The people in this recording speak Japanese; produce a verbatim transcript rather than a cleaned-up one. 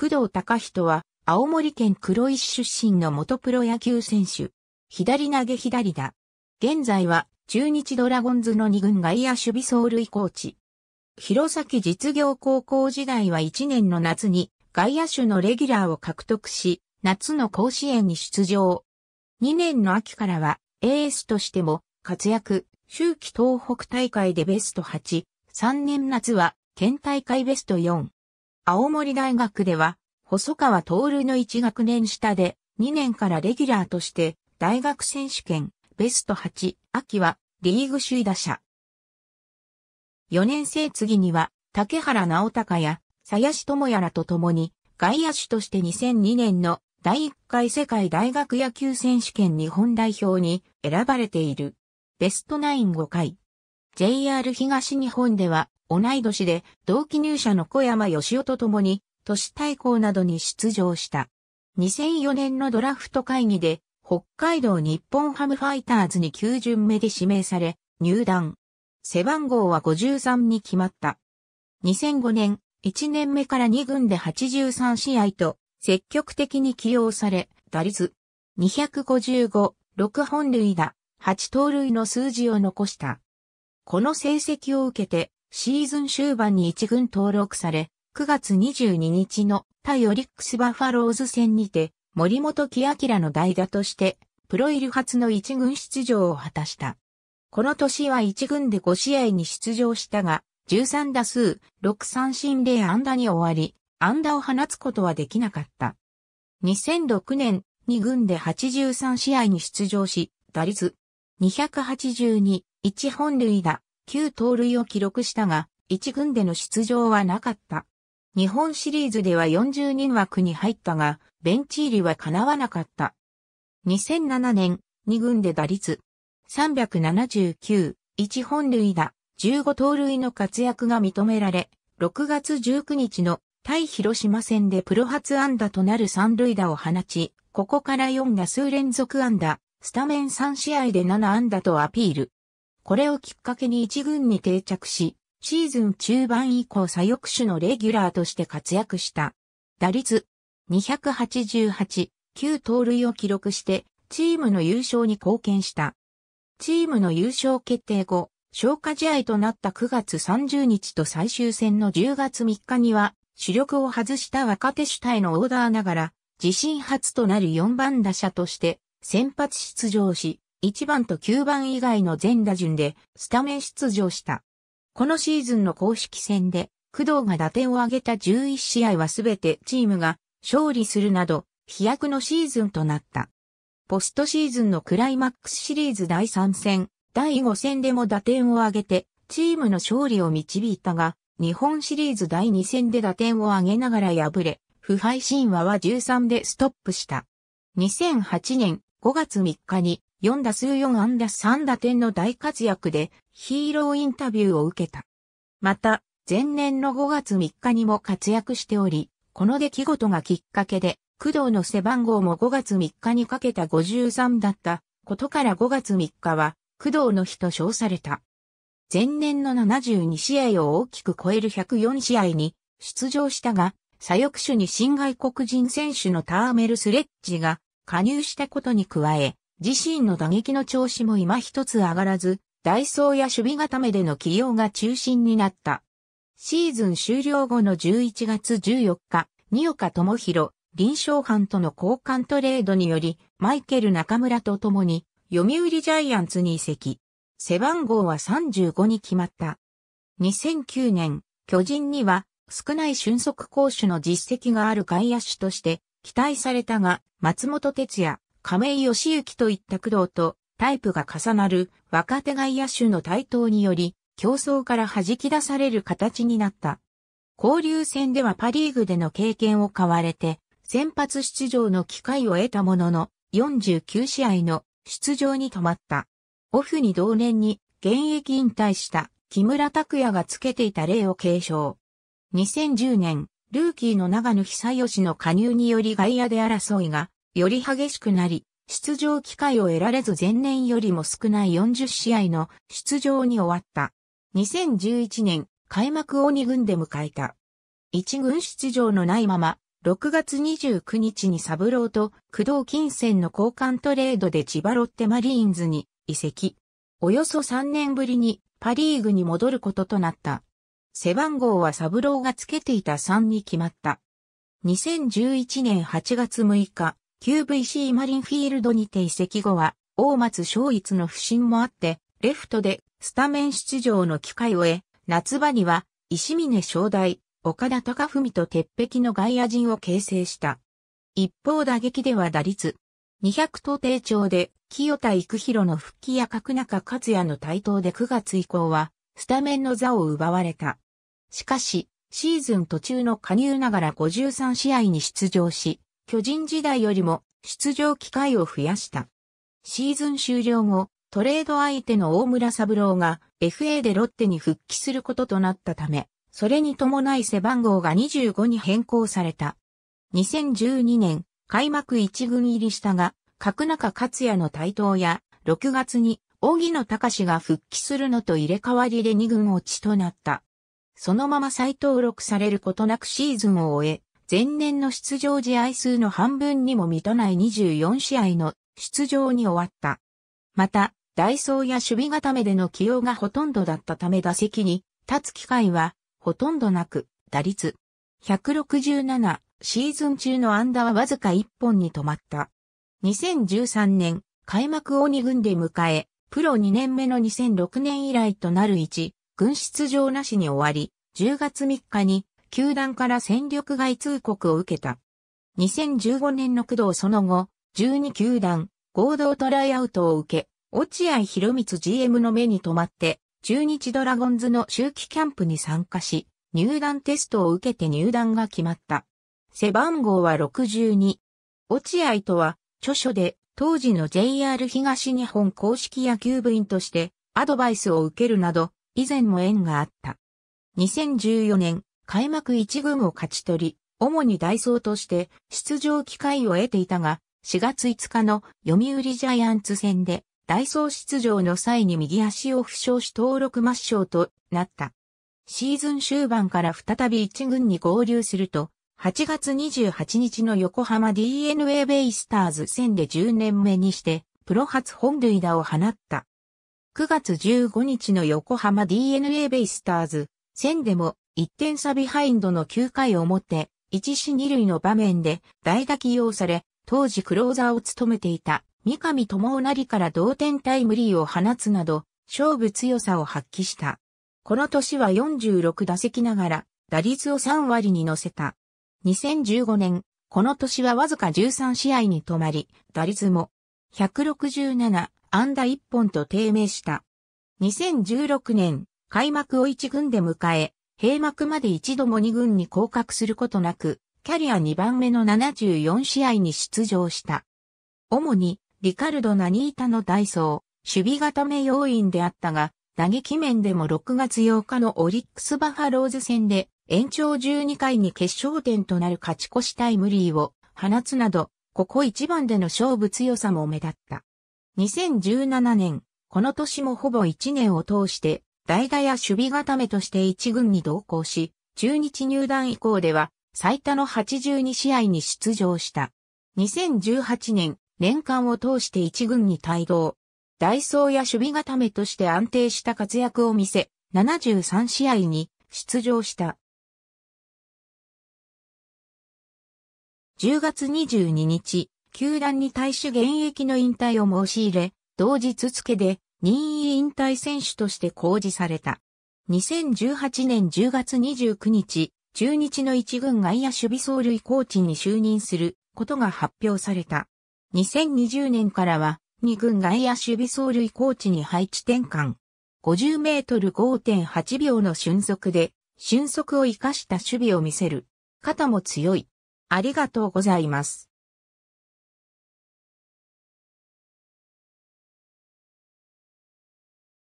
工藤貴人は、青森県黒石出身の元プロ野球選手。左投げ左打。現在は、中日ドラゴンズの二軍外野守備走塁コーチ。弘前実業高校時代はいちねんの夏に外野手のレギュラーを獲得し、夏の甲子園に出場。にねんの秋からはエースとしても活躍、秋季東北大会でベストはち、さんねん夏は県大会ベストよん。青森大学では細川徹のいち学年下でにねんからレギュラーとして大学選手権ベストはち、秋はリーグ首位打者。よねん生次には、竹原直孝や、鞘師智也らと共に、外野手としてにせんにねんのだいいっかい世界大学野球選手権日本代表に選ばれている。ベストナインごかい。ジェイアール 東日本では、同い年で同期入社の小山義雄と共に、都市対抗などに出場した。にせんよねんのドラフト会議で、北海道日本ハムファイターズにきゅうじゅんめで指名され、入団。背番号はごじゅうさんに決まった。にせんごねん、いちねんめからに軍ではちじゅうさん試合と積極的に起用され、打率にごご、ろく本塁打、はち盗塁の数字を残した。この成績を受けて、シーズン終盤にいち軍登録され、くがつにじゅうににちの対オリックスバファローズ戦にて、森本貴明の代打として、プロ入り初のいち軍出場を果たした。この年はいち軍でご試合に出場したが、じゅうさん打数、ろく三振ぜろ安打に終わり、安打を放つことはできなかった。にせんろくねん、に軍ではちじゅうさん試合に出場し、打率にはちに、いち本塁打、きゅう盗塁を記録したが、いち軍での出場はなかった。日本シリーズではよんじゅうにん枠に入ったが、ベンチ入りは叶わなかった。にせんななねん、に軍で打率さんななきゅう、いち本塁打、じゅうご盗塁の活躍が認められ、ろくがつじゅうくにちの対広島戦でプロ初安打となるさん塁打を放ち、ここからよん打数連続安打、スタメンさん試合でなな安打とアピール。これをきっかけにいち軍に定着し、シーズン中盤以降左翼手のレギュラーとして活躍した。打率にはちはち、きゅう盗塁を記録して、チームの優勝に貢献した。チームの優勝決定後、消化試合となったくがつさんじゅうにちと最終戦のじゅうがつみっかには、主力を外した若手主体のオーダーながら、自身初となるよんばん打者として、先発出場し、いちばんときゅうばん以外の全打順で、スタメン出場した。このシーズンの公式戦で、工藤が打点を挙げたじゅういち試合はすべてチームが勝利するなど、飛躍のシーズンとなった。ポストシーズンのクライマックスシリーズだいさん戦、だいご戦でも打点を挙げて、チームの勝利を導いたが、日本シリーズだいに戦で打点を挙げながら敗れ、不敗神話はじゅうさんでストップした。にせんはちねんごがつみっかに、よん打数よん安打さん打点の大活躍で、ヒーローインタビューを受けた。また、前年のごがつみっかにも活躍しており、この出来事がきっかけで、工藤の背番号もごがつみっかにかけたごじゅうさんだったことからごがつみっかは工藤の日と称された。前年のななじゅうに試合を大きく超えるひゃくよん試合に出場したが、左翼手に新外国人選手のターメル・スレッジが加入したことに加え、自身の打撃の調子も今一つ上がらず、代走や守備固めでの起用が中心になった。シーズン終了後のじゅういちがつじゅうよっか、新岡智弘、林昌範との交換トレードにより、マイケル中村と共に、読売ジャイアンツに移籍。背番号はさんじゅうごに決まった。にせんきゅうねん、巨人には、少ない俊足攻守の実績がある外野手として、期待されたが、松本哲也、亀井義行といった工藤と、タイプが重なる若手外野手の台頭により、競争から弾き出される形になった。交流戦ではパリーグでの経験を買われて、先発出場の機会を得たものの、よんじゅうきゅう試合の出場に止まった。オフに同年に現役引退した木村拓哉がつけていた例を継承。にせんじゅうねん、ルーキーの長野久義の加入により外野で争いがより激しくなり、出場機会を得られず前年よりも少ないよんじゅう試合の出場に終わった。にせんじゅういちねん、開幕をに軍で迎えた。いち軍出場のないまま、ろくがつにじゅうくにちにサブローと工藤金銭の交換トレードで千葉ロッテマリーンズに移籍。およそさんねんぶりにパリーグに戻ることとなった。背番号はサブローがつけていたさんに決まった。にせんじゅういちねんはちがつむいか、キューブイシー マリンフィールドにて移籍後は、大松尚逸の不振もあって、レフトでスタメン出場の機会を得、夏場には石嶺正大、岡田隆文と鉄壁の外野陣を形成した。一方打撃では打率にひゃくと低調で、清田育弘の復帰や角中勝也の台頭でくがつ以降は、スタメンの座を奪われた。しかし、シーズン途中の加入ながらごじゅうさんしあいに出場し、巨人時代よりも出場機会を増やした。シーズン終了後、トレード相手の大村三郎が エフエー でロッテに復帰することとなったため、それに伴い背番号がにじゅうごに変更された。にせんじゅうにねん、開幕一軍入りしたが、角中勝也の台頭や、ろくがつに荻野貴が復帰するのと入れ替わりでに軍落ちとなった。そのまま再登録されることなくシーズンを終え、前年の出場試合数の半分にも満たないにじゅうよんしあいの出場に終わった。また、代走や守備固めでの起用がほとんどだったため打席に立つ機会はほとんどなく、打率いちろくなな、シーズン中の安打はわずかいっぽんに止まった。にせんじゅうさんねん、開幕をに軍で迎え、プロにねんめのにせんろくねん以来となるいち軍出場なしに終わり、じゅうがつみっかに球団から戦力外通告を受けた。にせんじゅうごねんの工藤その後、じゅうにきゅうだん合同トライアウトを受け、落合博光 ジーエム の目に留まって、中日ドラゴンズの秋季キャンプに参加し、入団テストを受けて入団が決まった。背番号はろくじゅうに。落合とは、著書で、当時の ジェイアール 東日本公式野球部員としてアドバイスを受けるなど以前も縁があった。にせんじゅうよねん、開幕一軍を勝ち取り、主に代走として出場機会を得ていたが、しがついつかの読売ジャイアンツ戦で代走出場の際に右足を負傷し登録抹消となった。シーズン終盤から再び一軍に合流すると、はちがつにじゅうはちにちの横浜 ディーエヌエー ベイスターズ戦でじゅうねんめにして、プロ初本塁打を放った。くがつじゅうごにちの横浜 ディーエヌエー ベイスターズ戦でもいってんさビハインドのきゅうかいおもて、いちしにるいの場面で代打起用され、当時クローザーを務めていた三上智成から同点タイムリーを放つなど、勝負強さを発揮した。この年はよんじゅうろくだせきながら、打率をさんわりに乗せた。にせんじゅうごねん、この年はわずかじゅうさんしあいに止まり、打率もいちろくなな、安打いっぽんと低迷した。にせんじゅうろくねん、開幕をいち軍で迎え、閉幕まで一度もに軍に降格することなく、キャリアにばんめのななじゅうよんしあいに出場した。主に、リカルド・ナニータの代走、守備固め要員であったが、打撃面でもろくがつようかのオリックス・バファローズ戦で、延長じゅうにかいに決勝点となる勝ち越しタイムリーを放つなど、ここ一番での勝負強さも目立った。にせんじゅうななねん、この年もほぼいちねんを通して、代打や守備固めとして一軍に同行し、中日入団以降では最多のはちじゅうにしあいに出場した。にせんじゅうはちねん、年間を通して一軍に帯同。代走や守備固めとして安定した活躍を見せ、ななじゅうさんしあいに出場した。じゅうがつにじゅうににち、球団に対し現役の引退を申し入れ、同日付で任意引退選手として公示された。にせんじゅうはちねんじゅうがつにじゅうくにち、中日の一軍外野守備走塁コーチに就任することが発表された。にせんにじゅうねんからは、二軍外野守備走塁コーチに配置転換。ごじゅうメートル ごてんはちびょうの俊足で、俊足を生かした守備を見せる。肩も強い。ありがとうございます。